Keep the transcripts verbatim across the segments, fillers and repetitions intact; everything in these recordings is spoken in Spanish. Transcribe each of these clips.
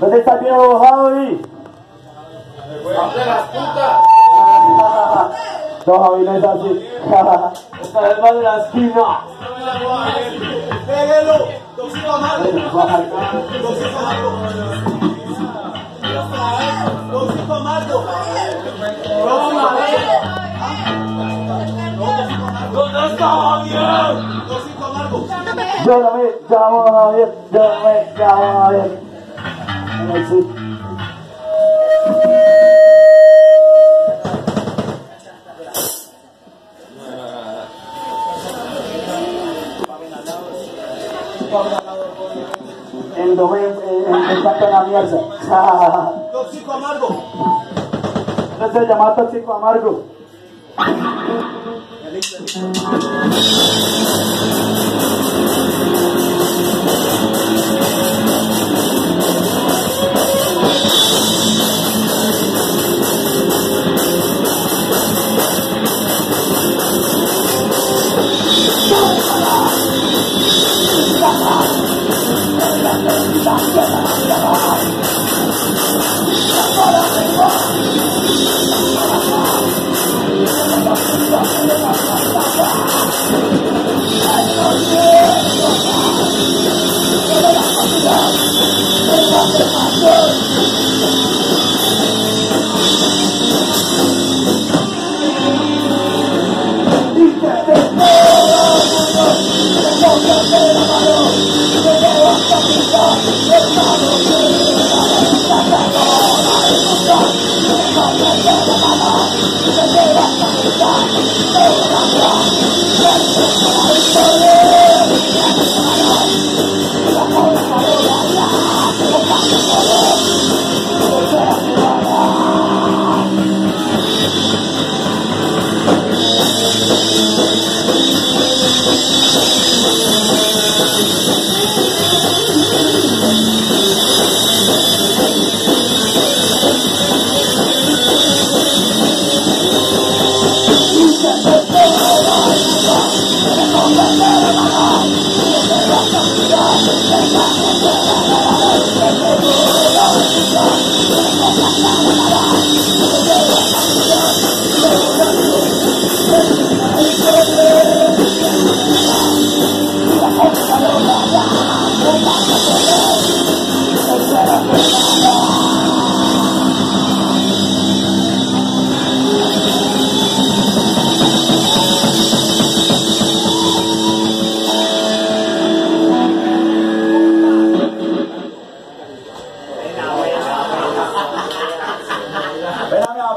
¿Dónde está el viejo abogado ahí? ¡Hable las putas! No, Javi, no es así. Esta es más de la esquina. ¡Pégalo! ¡Toxico Amargo! ¡Toxico Amargo! ¡Toxico Amargo! ¡No está Javier! ¡Toxico Amargo! Yo no me llamo Javier, yo no me llamo Javier. Así. El doble saca la mierda. Toxico Amargo. No se llama Toxico Amargo. ¡Vename,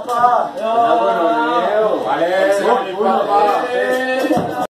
papá! ¡No!